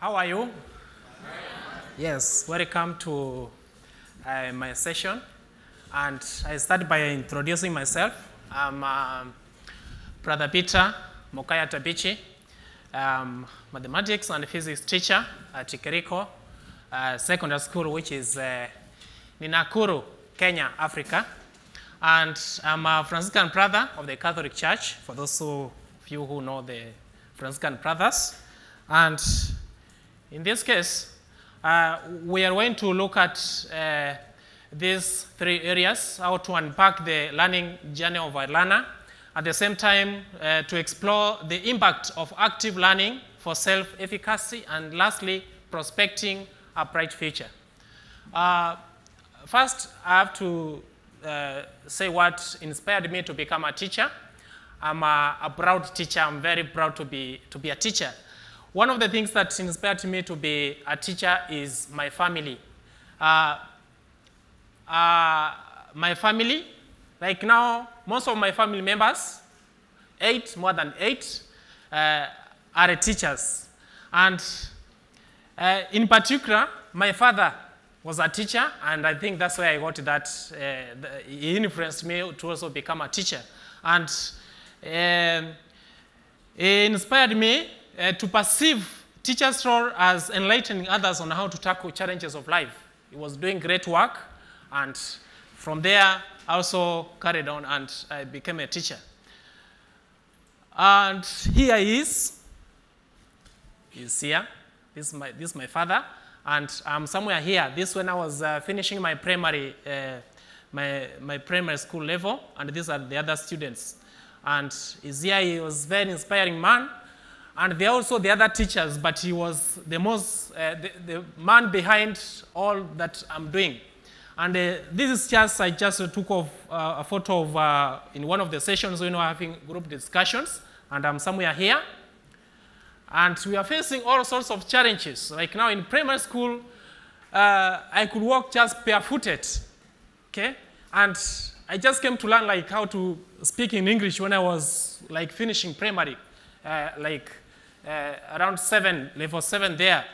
How are you? Yes, welcome to my session. And I start by introducing myself. I'm Brother Peter Mokaya Tabichi, mathematics and physics teacher at Keriko Secondary School, which is in Nakuru, Kenya, Africa. And I'm a Franciscan brother of the Catholic Church, for those of you who know the Franciscan brothers. And in this case, we are going to look at these three areas, how to unpack the learning journey of a learner, at the same time to explore the impact of active learning for self-efficacy, and lastly, prospecting a bright future. First, I have to say what inspired me to become a teacher. I'm a proud teacher. I'm very proud to be a teacher. One of the things that inspired me to be a teacher is my family. My family, like now, most of my family members, more than eight, are teachers. And in particular, my father was a teacher, and I think that's where I got that. He influenced me to also become a teacher. And he inspired me to perceive teachers' role as enlightening others on how to tackle challenges of life. He was doing great work, and from there, I also carried on and I became a teacher. And here he is. He's here. This is my father, and I'm somewhere here. This when I was finishing my primary school level, and these are the other students. And he's here. He was a very inspiring man. And there are also the other teachers, but he was the most, the man behind all that I'm doing. And this is just, I just took off a photo of, in one of the sessions, we were having group discussions, and I'm somewhere here. And we are facing all sorts of challenges. Like now in primary school, I could walk just barefooted, okay? And I just came to learn like how to speak in English when I was like finishing primary, around level 7 there,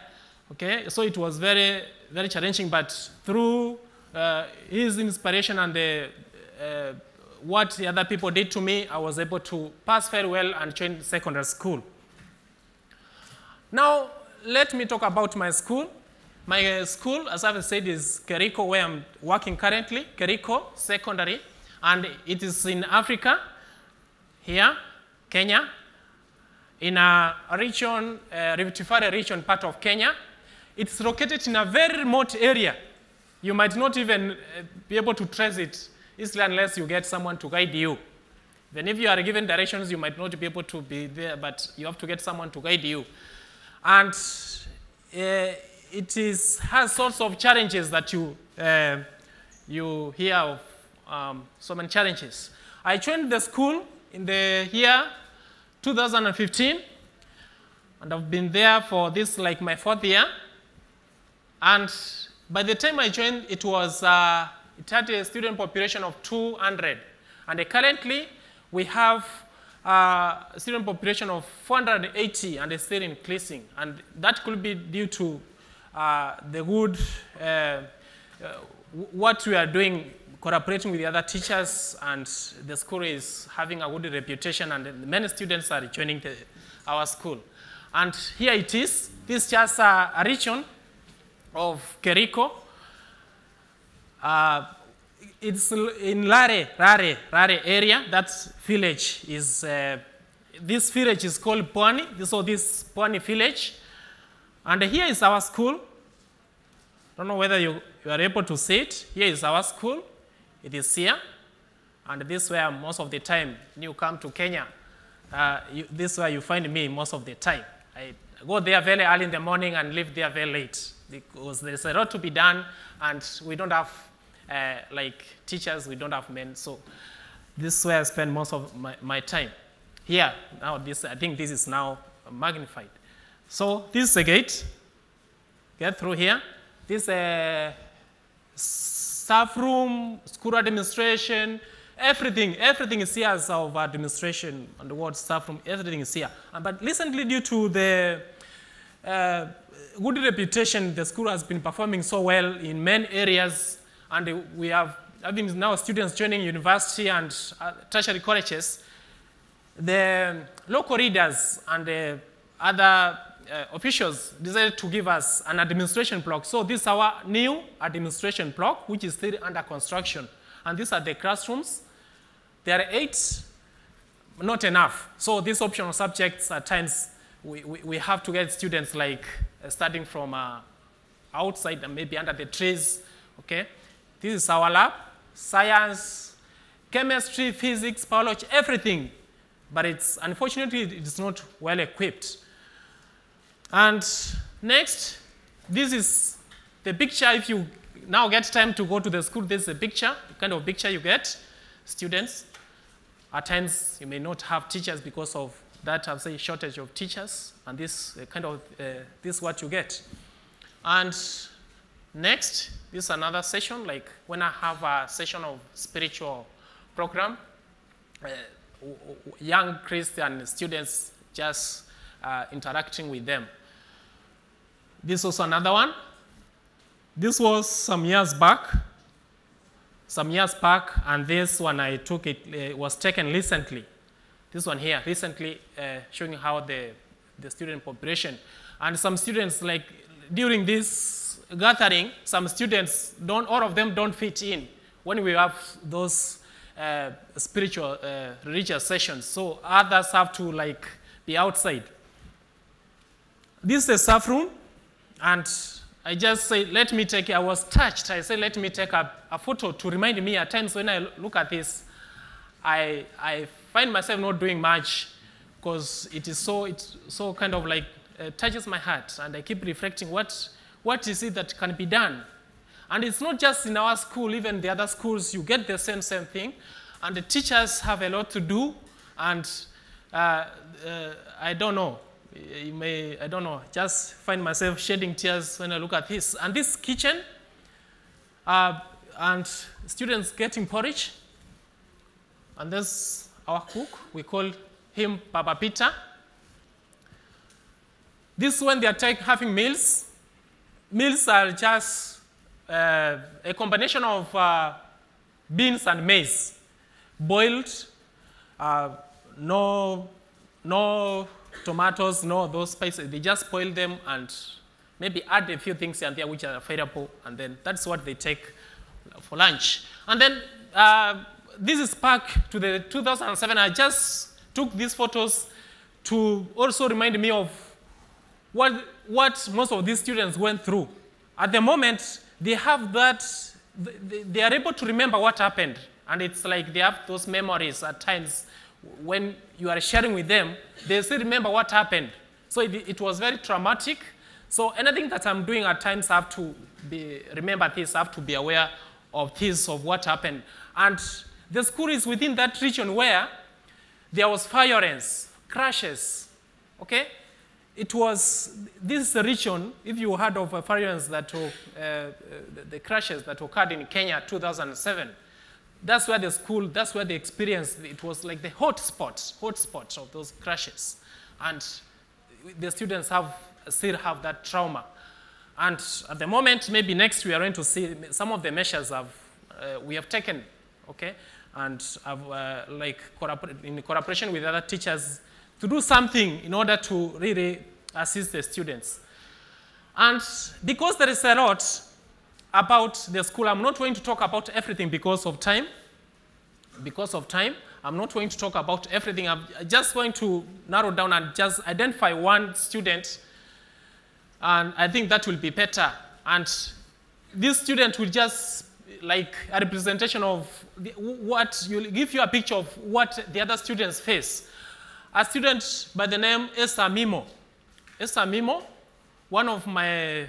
okay? So it was very, very challenging, but through his inspiration and the, what the other people did to me, I was able to pass very well and join secondary school. Now, let me talk about my school. My school, as I've said, is Keriko, where I'm working currently, Keriko Secondary, and it is in Africa, here, Kenya, in a region, Rift Valley region, part of Kenya. It's located in a very remote area. You might not even be able to trace it easily unless you get someone to guide you. Then if you are given directions, you might not be able to be there, but you have to get someone to guide you. And it has sorts of challenges that you hear of, so many challenges. I joined the school in the year 2015, and I've been there for this, like my fourth year. And by the time I joined, it had a student population of 200. And currently, we have a student population of 480, and it's still increasing. And that could be due to the good, what we are doing, collaborating with the other teachers, and the school is having a good reputation, and many students are joining our school. And here it is. This is just a region of Keriko. It's in Rare area. That village is, this village is called Pwani, so this Pwani village. And here is our school. I don't know whether you are able to see it. Here is our school. It is here, and this is where most of the time you come to Kenya. This is where you find me most of the time. I go there very early in the morning and leave there very late because there's a lot to be done, and we don't have, like teachers, we don't have men. So this is where I spend most of my time. Here, now this, I think this is now magnified. So this is the gate. Get through here. This staff room, school administration, everything is here as our administration and the word staff room, everything is here. But recently, due to the good reputation. The school has been performing so well in many areas, and we have having now students joining university and tertiary colleges. The local leaders and the other officials decided to give us an administration block. So this is our new administration block, which is still under construction. And these are the classrooms. There are 8, not enough. So these optional subjects at times we have to get students like starting from outside and maybe under the trees. Okay, this is our lab, science, chemistry, physics, biology, everything. But it's unfortunately it's not well equipped. And next, this is the picture. If you now get time to go to the school, this is a picture, the kind of picture you get, students. At times, you may not have teachers because of that, I'll say, shortage of teachers. And this kind of, this is what you get. And next, this is another session, like when I have a session of spiritual program, young Christian students just interacting with them. This was another one. This was some years back, and this one I took it was taken recently. This one here, recently, showing how the student population. And some students, like during this gathering, some students all of them don't fit in when we have those spiritual religious sessions. So others have to like be outside. This is a staff room, and I just say, let me take, I was touched. I said, let me take a photo to remind me. At times when I look at this, I find myself not doing much because it is so, it's so kind of like touches my heart, and I keep reflecting what is it that can be done. And it's not just in our school, even the other schools, you get the same thing, and the teachers have a lot to do, and I don't know. I don't know, just find myself shedding tears when I look at this. And this kitchen, and students getting porridge. And this, our cook, we call him Papa Peter. This when they are having meals. Meals are just a combination of beans and maize, boiled, no tomatoes, no those spices. They just boil them and maybe add a few things and there which are available, and then that's what they take for lunch. And then this is back to the 2007. I just took these photos to also remind me of what most of these students went through. At the moment, they have that, they are able to remember what happened, and it's like they have those memories at times. When you are sharing with them, they still remember what happened. So it was very traumatic. So anything that I'm doing at times, I have to remember this, I have to be aware of this, of what happened. And the school is within that region where there was violence, crashes, okay? This is the region, if you heard of violence that, the crashes that occurred in Kenya 2007, that's where the school, that's where they experienced, it was like the hot spot of those crashes. And the students still have that trauma. And at the moment, maybe next we are going to see some of the measures we have taken, okay? And like in collaboration with other teachers to do something in order to really assist the students. And because there is a lot about the school, I'm not going to talk about everything because of time. I'm not going to talk about everything. I'm just going to narrow down and just identify one student, and I think that will be better. And this student will just like a representation of what will give you a picture of what the other students face. A student by the name Esa Mimo. Esa Mimo, one of my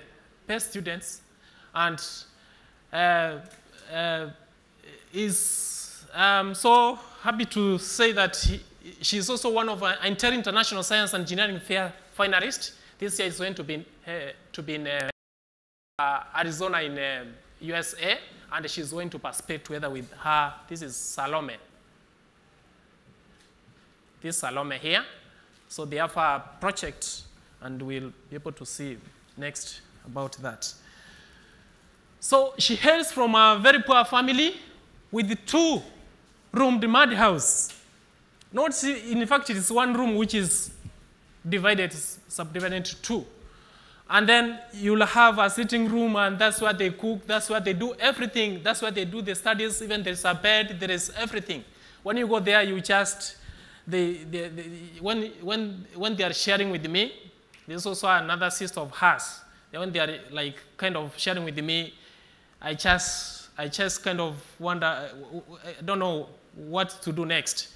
best students. And is so happy to say that she's also one of our International Science and Engineering Fair finalists. This year is going to be in Arizona in USA, and she's going to participate together with her. This is Salome. This Salome here. So they have a project, and we'll be able to see next about that. So she hails from a very poor family with a two-roomed madhouse. Not, in fact, it is one room which is divided, subdivided into two. And then you'll have a sitting room, and that's where they cook, that's where they do everything, that's where they do the studies, even there's a bed, there is everything. When you go there, you just, when they are sharing with me, there's also another sister of hers. When they are like kind of sharing with me, I just kind of wonder, I don't know what to do next,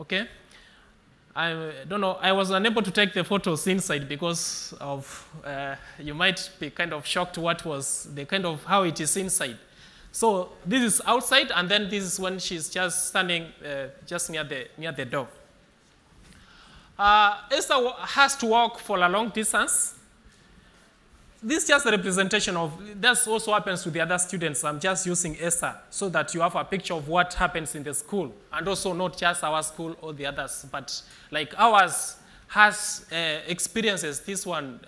okay? I don't know, I was unable to take the photos inside because of, you might be kind of shocked what was the kind of how it is inside. So this is outside, and then this is when she's just standing just near the door. Esther has to walk for a long distance. This is just a representation of, that also happens to the other students. I'm just using Esther so that you have a picture of what happens in the school, and also not just our school or the others, but like ours has experiences. This one,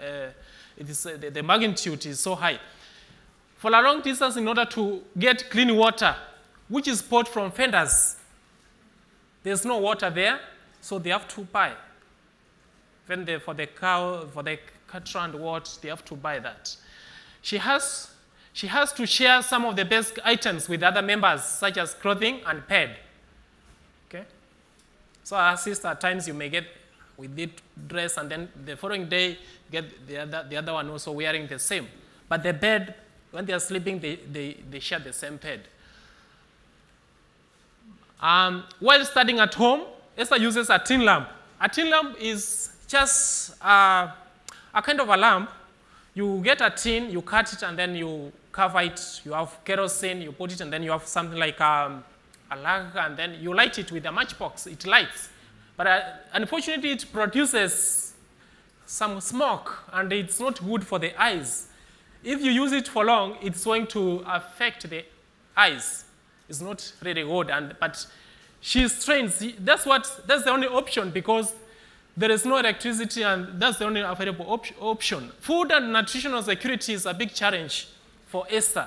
the magnitude is so high. For a long distance in order to get clean water, which is poured from fenders. There's no water there, so they have to buy. When they, for the cattle and what, they have to buy that. She has to share some of the basic items with other members, such as clothing and pad. Okay? So her sister, at times you may get with the dress, and then the following day, get the other one also wearing the same. But the bed, when they are sleeping, they share the same bed. While studying at home, Esther uses a tin lamp. A tin lamp is just a kind of a lamp. You get a tin, you cut it, and then you cover it. You have kerosene, you put it, and then you have something like a lug, and then you light it with a matchbox. It lights. But unfortunately, it produces some smoke, and it's not good for the eyes. If you use it for long, it's going to affect the eyes. It's not really good, but she's trained. That's the only option, because there is no electricity, and that's the only available option. Food and nutritional security is a big challenge for Esther.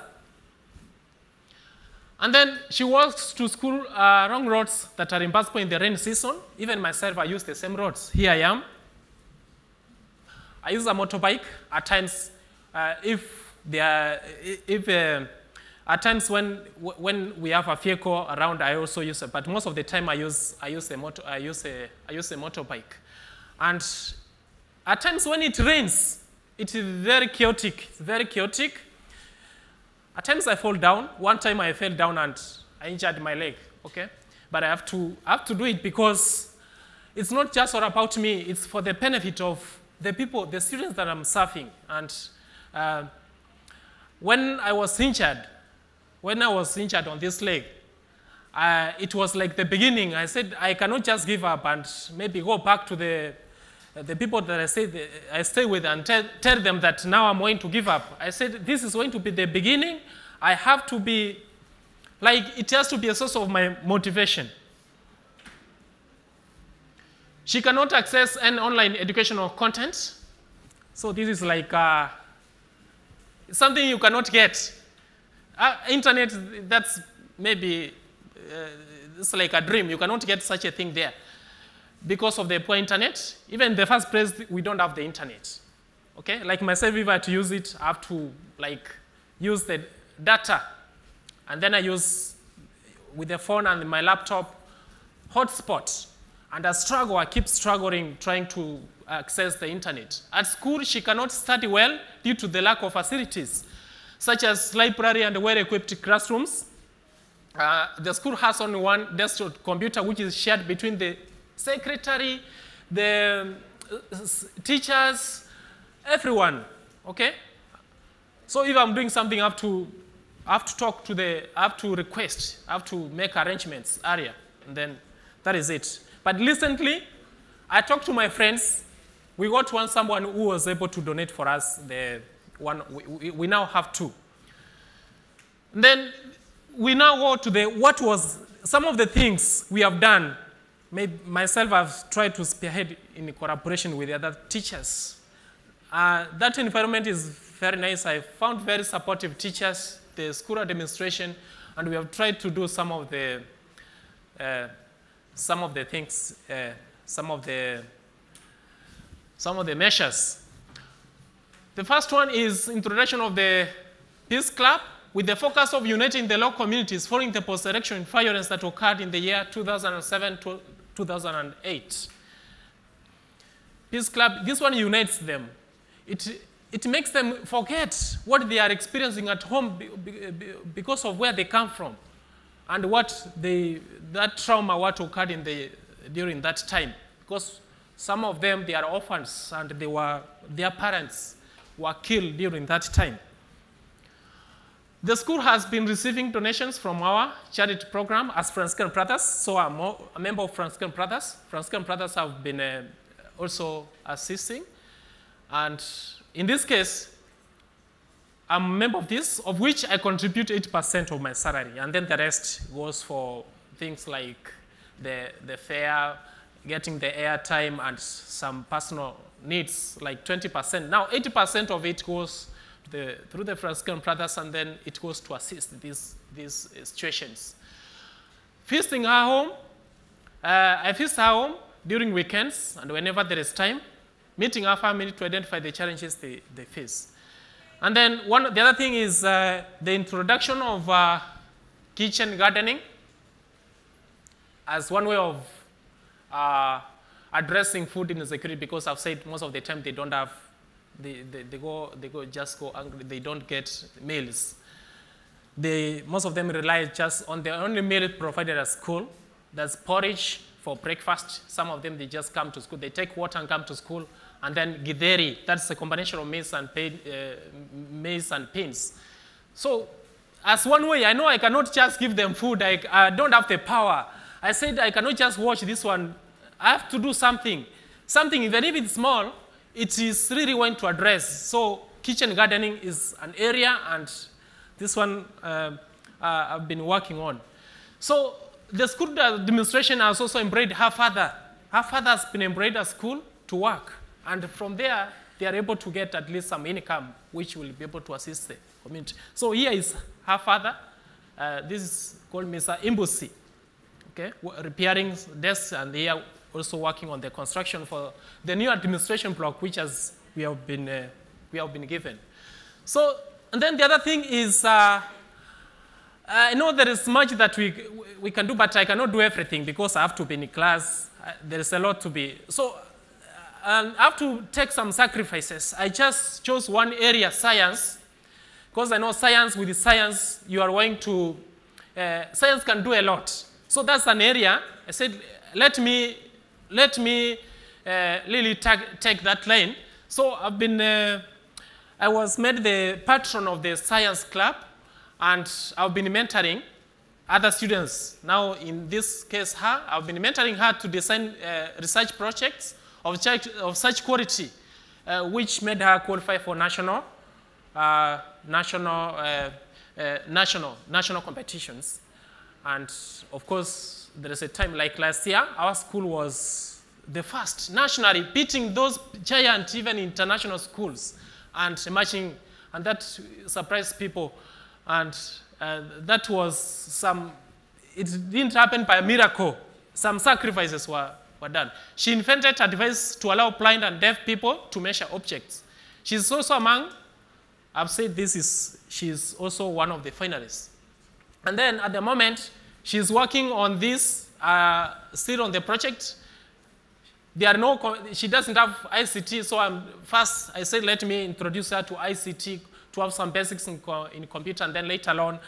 And then she walks to school along roads that are impassable in the rain season. Even myself, I use the same roads. Here I am. I use a motorbike at times. At times when we have a vehicle around, I also use it. But most of the time, I use a motorbike. And at times when it rains, it is very chaotic. It's very chaotic. At times I fall down. One time I fell down and I injured my leg. Okay, but I have to do it because it's not just all about me. It's for the benefit of the people, the students that I'm serving. And when I was injured on this leg, it was like the beginning. I said, I cannot just give up and maybe go back to the people that I stay with and tell them that now I'm going to give up. I said, this is going to be the beginning. I have to be, like, it has to be a source of my motivation. She cannot access any online educational content. So this is like something you cannot get. Internet, that's maybe, it's like a dream. You cannot get such a thing there because of the poor internet. Even in the first place, we don't have the internet. Okay, like myself, if I had to use it, I have to like use the data. And then I use, with the phone and my laptop, hotspot. And I struggle, I keep struggling trying to access the internet. At school, she cannot study well due to the lack of facilities, such as library and well-equipped classrooms. The school has only one desktop computer, which is shared between the secretary, the teachers, everyone, okay? So if I'm doing something, I have to talk to I have to request, I have to make arrangements earlier, and then that is it. But recently, I talked to my friends. We got someone who was able to donate for us the one. We now have two. And then we now go to what was some of the things we have done. Myself, I've tried to spearhead in collaboration with the other teachers. That environment is very nice. I found very supportive teachers, the school administration, and we have tried to do some of the measures. The first one is introduction of the Peace Club with the focus of uniting the local communities following the post-election violence that occurred in the year 2007 to 2008. Peace Club, this one unites them. It makes them forget what they are experiencing at home because of where they come from and what that trauma what occurred during that time. Because some of them, they are orphans, and their parents were killed during that time. The school has been receiving donations from our charity program as Franciscan Brothers, so I'm a member of Franciscan Brothers. Franciscan Brothers have been also assisting. And in this case, I'm a member of this, of which I contribute 8% of my salary, and then the rest goes for things like the fare, getting the airtime, and some personal needs, like 20%. Now, 80% of it goes through the Franciscan Brothers, and then it goes to assist these situations. Feasting our home. I feast our home during weekends and whenever there is time, meeting our family to identify the challenges they face. And then the other thing is the introduction of kitchen gardening as one way of addressing food insecurity, because I've said most of the time they don't have, they just go hungry, they don't get meals. Most of them rely just on the only meal provided at school. That's porridge for breakfast. Some of them, they just come to school. They take water and come to school. And then githeri, that's a combination of maize and beans. So as one way, I know I cannot just give them food. I don't have the power. I said I cannot just watch this one. I have to do something. Something, even if it's small, it is really one to address. So kitchen gardening is an area, and this one I've been working on. So the school administration has also embraced her father. Her father has been embraced at school to work. And from there, they are able to get at least some income, which will be able to assist the community. So here is her father. This is called Mr. Imbosi. Okay, repairing desks, and they are also working on the construction for the new administration block, which we have been given. So, and then the other thing is, I know there is much that we can do, but I cannot do everything because I have to be in class. There is a lot to be. So, and I have to take some sacrifices. I just chose one area, science, because I know science. With science, you are going to science can do a lot. So that's an area. I said, let me really take that lane. So I was made the patron of the science club, and I've been mentoring other students. Now, in this case, I've been mentoring her to design research projects of such quality, which made her qualify for national competitions. And of course, there is a time like last year, our school was the first nationally, beating those giant, even international schools, and emerging, and that surprised people. And that was it didn't happen by a miracle. Some sacrifices were done. She invented a device to allow blind and deaf people to measure objects. She's also she's also one of the finalists. And then at the moment, she's working on this, still on the project. She doesn't have ICT, so first I said, let me introduce her to ICT to have some basics in computer, and then later on,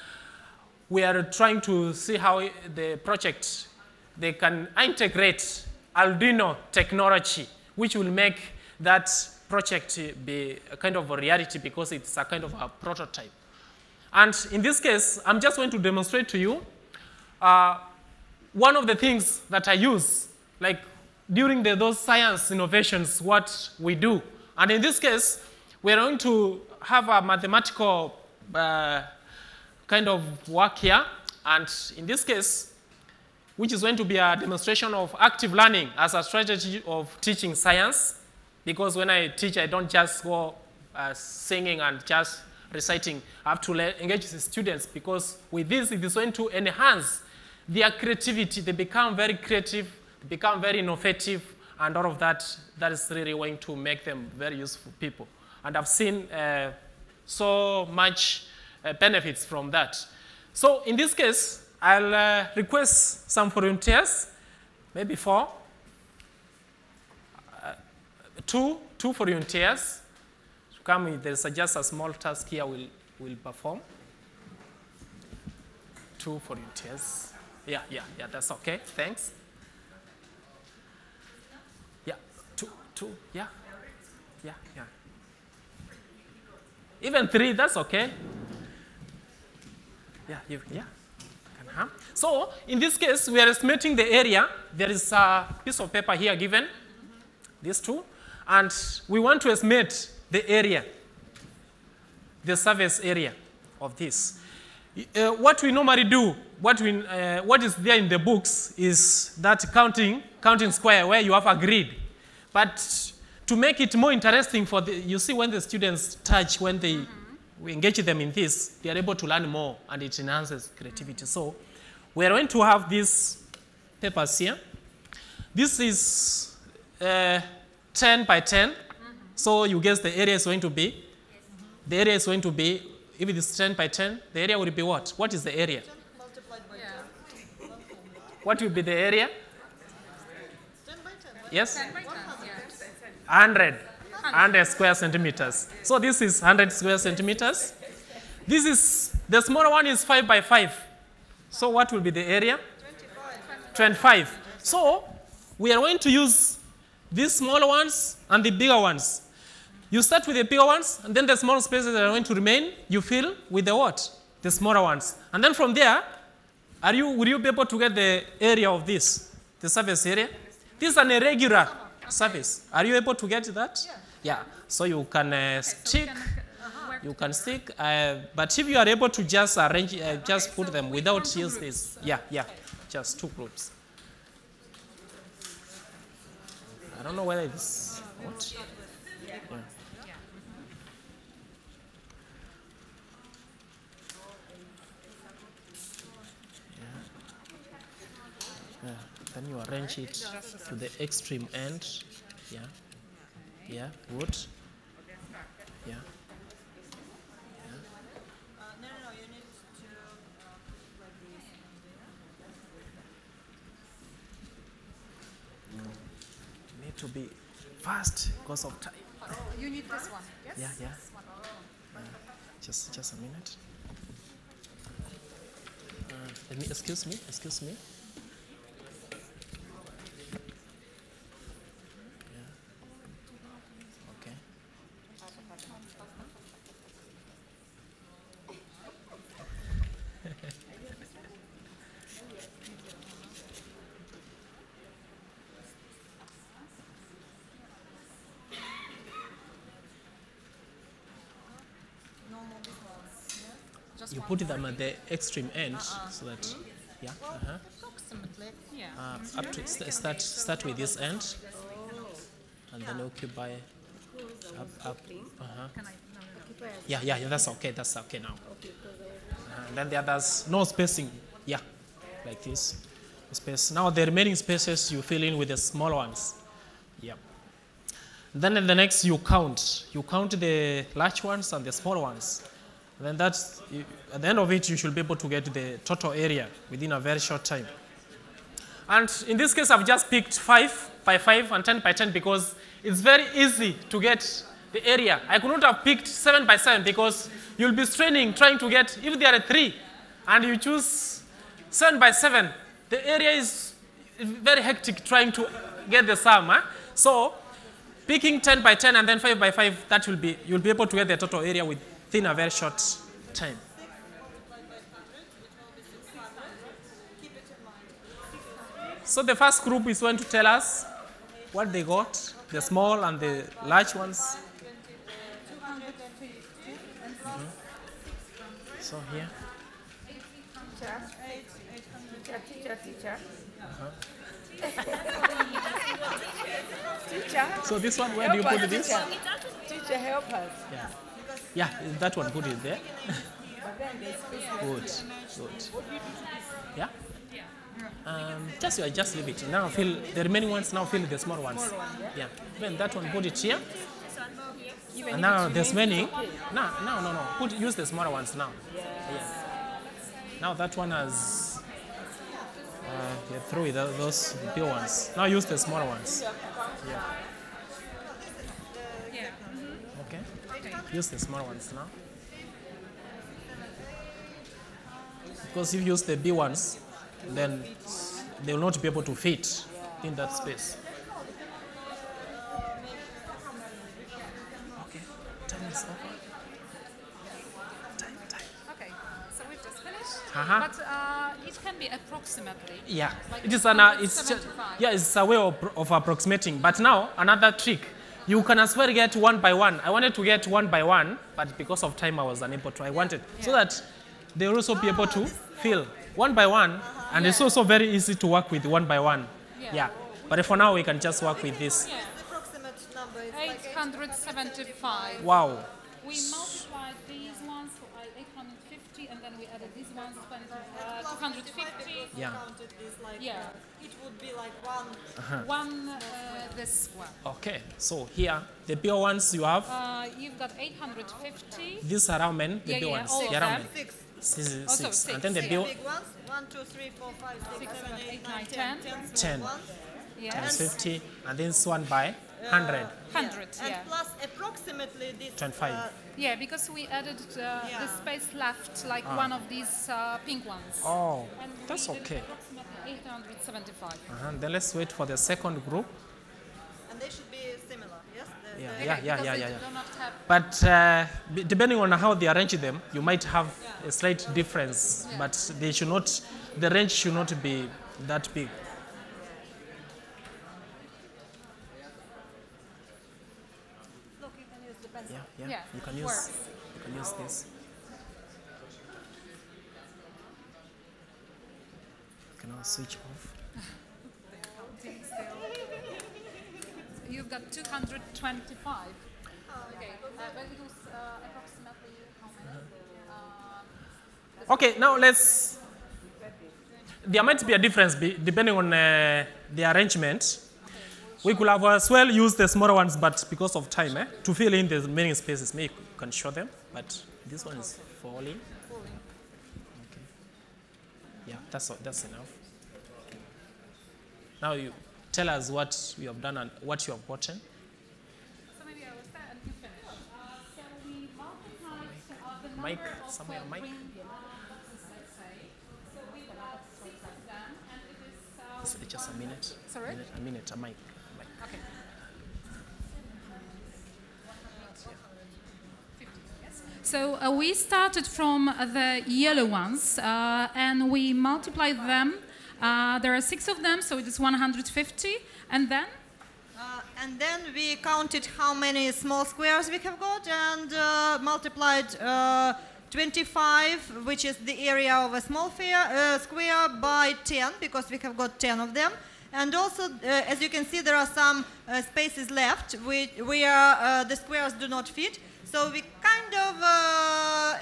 we are trying to see how the project, they can integrate Arduino technology, which will make that project be a kind of a reality because it's a kind of a prototype. And in this case, I'm just going to demonstrate to you one of the things that I use, like during those science innovations, what we do. And in this case, we're going to have a mathematical kind of work here. And in this case, which is going to be a demonstration of active learning as a strategy of teaching science. Because when I teach, I don't just go singing and just reciting. I have to engage the students, because with this, it is going to enhance their creativity. They become very creative, they become very innovative, and all of that, that is really going to make them very useful people. And I've seen so much benefits from that. So in this case, I'll request some volunteers, maybe four, two volunteers to come. There's just a small task here we'll perform. Two volunteers. Yeah, that's okay, thanks. Yeah, two, yeah. Even three, that's okay. Yeah. Uh-huh. So in this case, we are estimating the area. There is a piece of paper here given, these two, and we want to estimate the area, the surface area of this. What we normally do, what is there in the books is that counting square where you have a grid. But to make it more interesting for the, you see when the students touch, when they we engage them in this, they are able to learn more, and it enhances creativity. So we are going to have these papers here. This is 10 by 10. So you guess the area is going to be? Yes. The area is going to be, if it is 10 by 10, the area will be what? What is the area? Multiplied by 10. What will be the area? 10 by 10. Yes? 10 by 10. 100. 100 square centimeters. So this is 100 square centimeters. This is, the smaller one is 5 by 5. So what will be the area? 25. So we are going to use these smaller ones and the bigger ones. You start with the bigger ones, and then the small spaces that are going to remain, you fill with the what? The smaller ones. And then from there, will you be able to get the area of this, the surface area? This is an irregular surface. Are you able to get that? Yeah. Yeah, so you can stick, but if you are able to just arrange, just put them without use this. Yeah, just two groups. I don't know whether it's what. Yeah. Then you arrange it to the extreme end, yeah, good. Yeah. No, you need to put like this. You need to be fast because of time. You need this one, yes? Yeah. Just a minute. Excuse me. You put them at the extreme end, so that, up to start with this end, and then occupy up. Yeah, that's okay now. And then there's no spacing, like this space. Now the remaining spaces you fill in with the small ones, Then in the next you count the large ones and the small ones. Then that's, at the end of it, you should be able to get the total area within a very short time. And in this case, I've just picked 5 by 5 and 10 by 10 because it's very easy to get the area. I could not have picked 7 by 7 because you'll be straining trying to get, if there are 3 and you choose 7 by 7, the area is very hectic trying to get the sum. So picking 10 by 10 and then 5 by 5, that will be, you'll be able to get the total area with in a very short time. So the first group is going to tell us what they got, the small and the large ones. So here. Teacher. Teacher. So this one, where help do you put this? Teacher, help us. Yeah. Yeah, that one, put it there. Good, good. Yeah? Just leave it. Now fill the remaining ones, now fill the small ones. Yeah. Then that one, put it here. And now there's many. No. Use the smaller ones now. Yeah. Now that one has through those big ones. Now use the smaller ones. Yeah. Okay. Use the smaller ones now. Because if you use the big ones, then they will not be able to fit in that space. Okay. Time is over. Uh-huh. But it can be approximately. Yeah, like it is an, it's just, yeah, it's a way of approximating. But now another trick, you can as well get one by one. I wanted to get one by one, but because of time I was unable to. I wanted so that they will also be able to fill one by one, and it's also very easy to work with one by one. Yeah. But for now we can just work with this. Yeah. The approximate number is 875. Wow. We multiplied these ones by 850, and then we added these ones by 250. Yeah. Yeah. It would be like one. This one. Okay. So here, the bigger ones you have. You've got 850. These are how many? The bigger ones. Six. And then the big ones. 1, 2, 3, 4, 5, 6, 7, 8, 9, 10. 10, 50, and then this one by 100. 100, yeah. And plus approximately this 25. Yeah, because we added the space left, like one of these pink ones. Oh, and that's okay. Approximately 875. Then let's wait for the second group. And they should be similar, yes? Yeah. But depending on how they arrange them, you might have a slight difference, but they should not, the range should not be that big. Yeah, you can use this. You can now switch off. You've got 225. Okay, but it was approximately how many? Okay, now let's. There might be a difference depending on the arrangement. We could have as well used the smaller ones, but because of time, to fill in the remaining spaces, maybe you can show them. But this one is falling. Okay. Yeah, that's enough. Now you tell us what you have done and what you have gotten. So maybe I will start and you finish. Can we multiply the number of green boxes, let's say? So we have 6 of them, and it is just a minute. Sorry? A mic. Okay. 50, yes. So we started from the yellow ones and we multiplied them. There are 6 of them, so it is 150. And then? And then we counted how many small squares we have got and multiplied 25, which is the area of a small square, by 10, because we have got 10 of them. And also, as you can see, there are some spaces left where the squares do not fit. So we kind of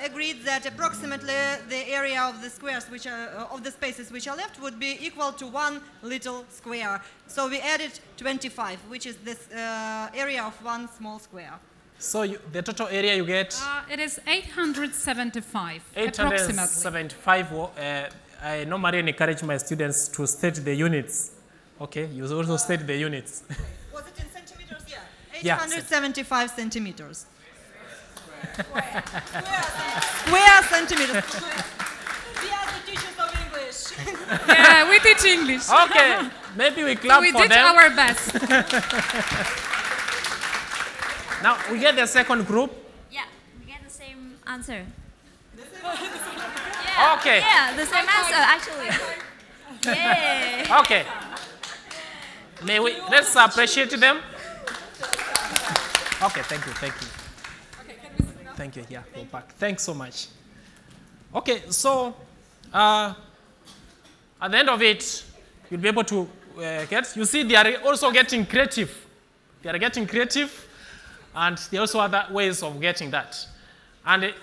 agreed that approximately the area of the squares, which are, of the spaces which are left, would be equal to 1 little square. So we added 25, which is this area of 1 small square. So the total area you get? It is 875, approximately. 875. I normally encourage my students to state the units. Okay, you also state the units. Was it in centimeters? Yeah. 875 centimeters. Square centimeters. We are the teachers of English. Yeah, we teach English. Okay, maybe we clap for them. We did our best. Now, we get the second group. Yeah, we get the same answer. Yeah, okay. Yeah, the same answer, actually. Yeah. Okay. Let's appreciate them. Okay, thank you. Okay, can we sit down? Thank you, yeah, go back. Thanks so much. Okay, so At the end of it, you'll be able to get. You see, they are also getting creative. They are getting creative, and there are also other ways of getting that. And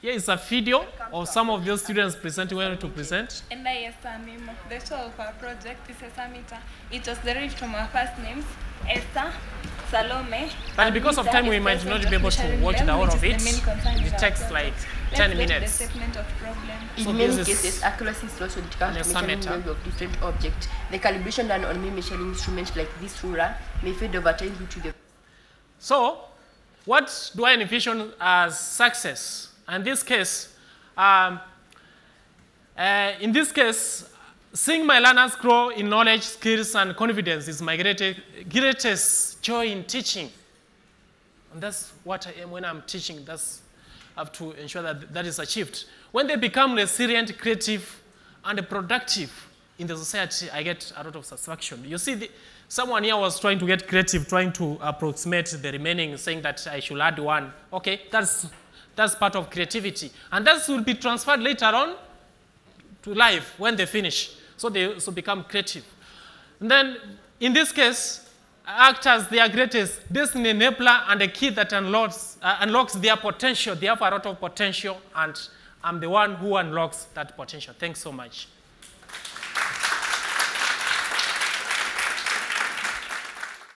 here is a video of some of those students presenting when to present. And I, Esa Mimo, the show of our project is Esa Mimo. It was derived from our first names, Esther, Salome. But because of time, we might not be able to watch the whole of it. It takes like 10 minutes. In many cases, accuracy is also determined by measuring of different objects. The calibration done on measuring instruments like this ruler may fade over time due to the. So, what do I envision as success? In this case, seeing my learners grow in knowledge, skills, and confidence is my greatest joy in teaching. And that's what I am when I'm teaching. That's, I have to ensure that that is achieved. When they become resilient, creative, and productive in the society, I get a lot of satisfaction. You see, someone here was trying to get creative, trying to approximate the remaining, saying that I should add one. OK, that's part of creativity. And that will be transferred later on to life when they finish. So they also become creative. And then, in this case, act as their greatest destiny enabler and a key that unlocks their potential. They have a lot of potential, and I'm the one who unlocks that potential. Thanks so much.